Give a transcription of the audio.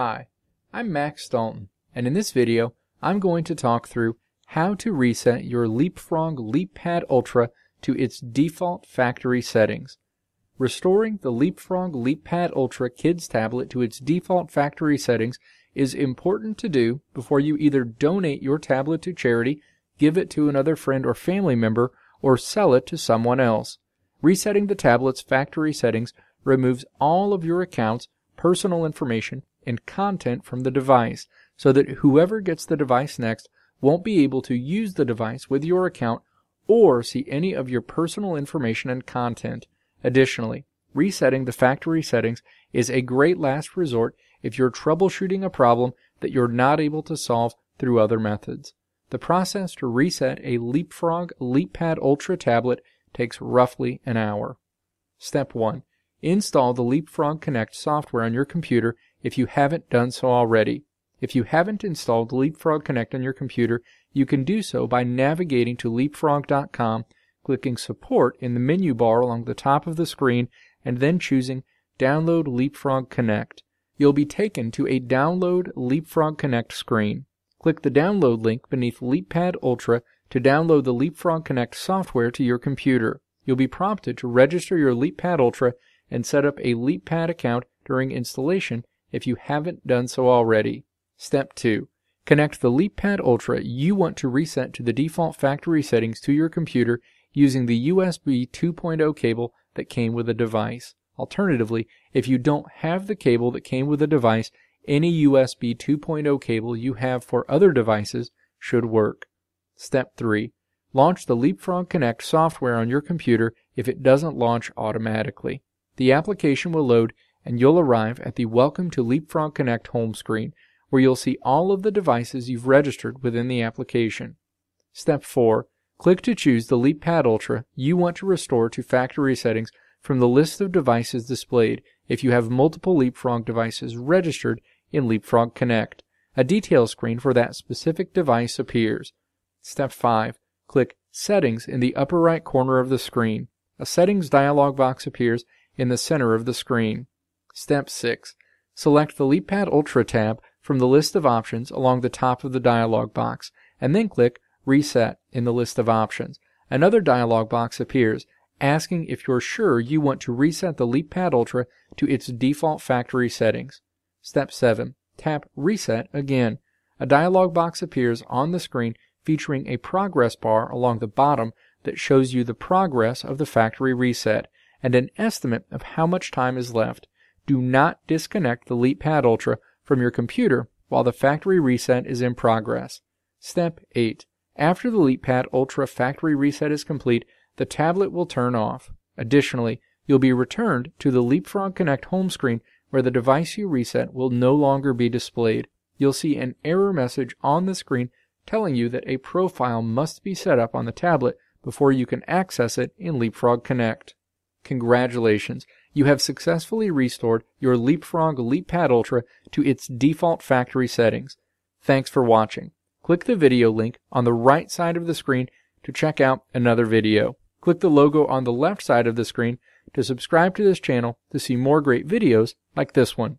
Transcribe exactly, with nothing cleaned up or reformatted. Hi, I'm Max Dalton, and in this video I'm going to talk through how to reset your LeapFrog LeapPad Ultra to its default factory settings. Restoring the LeapFrog LeapPad Ultra Kids tablet to its default factory settings is important to do before you either donate your tablet to charity, give it to another friend or family member, or sell it to someone else. Resetting the tablet's factory settings removes all of your account's personal information and content from the device, so that whoever gets the device next won't be able to use the device with your account or see any of your personal information and content. Additionally, resetting the factory settings is a great last resort if you're troubleshooting a problem that you're not able to solve through other methods. The process to reset a LeapFrog LeapPad Ultra tablet takes roughly an hour. Step one. Install the LeapFrog Connect software on your computer if you haven't done so already. If you haven't installed LeapFrog Connect on your computer, you can do so by navigating to leapfrog dot com, clicking Support in the menu bar along the top of the screen, and then choosing Download LeapFrog Connect. You'll be taken to a Download LeapFrog Connect screen. Click the download link beneath LeapPad Ultra to download the LeapFrog Connect software to your computer. You'll be prompted to register your LeapPad Ultra and set up a LeapPad account during installation if you haven't done so already. Step two. Connect the LeapPad Ultra you want to reset to the default factory settings to your computer using the U S B two point oh cable that came with the device. Alternatively, if you don't have the cable that came with the device, any U S B two point oh cable you have for other devices should work. Step three. Launch the LeapFrog Connect software on your computer if it doesn't launch automatically. The application will load and you'll arrive at the Welcome to LeapFrog Connect home screen, where you'll see all of the devices you've registered within the application. Step four. Click to choose the LeapPad Ultra you want to restore to factory settings from the list of devices displayed if you have multiple LeapFrog devices registered in LeapFrog Connect. A details screen for that specific device appears. Step five. Click Settings in the upper right corner of the screen. A settings dialog box appears in the center of the screen. Step six. Select the LeapPad Ultra tab from the list of options along the top of the dialog box, and then click Reset in the list of options. Another dialog box appears, asking if you're sure you want to reset the LeapPad Ultra to its default factory settings. Step seven. Tap Reset again. A dialog box appears on the screen featuring a progress bar along the bottom that shows you the progress of the factory reset and an estimate of how much time is left. Do not disconnect the LeapPad Ultra from your computer while the factory reset is in progress. Step eight. After the LeapPad Ultra factory reset is complete, the tablet will turn off. Additionally, you'll be returned to the LeapFrog Connect home screen, where the device you reset will no longer be displayed. You'll see an error message on the screen telling you that a profile must be set up on the tablet before you can access it in LeapFrog Connect. Congratulations! You have successfully restored your LeapFrog LeapPad Ultra to its default factory settings. Thanks for watching. Click the video link on the right side of the screen to check out another video. Click the logo on the left side of the screen to subscribe to this channel to see more great videos like this one.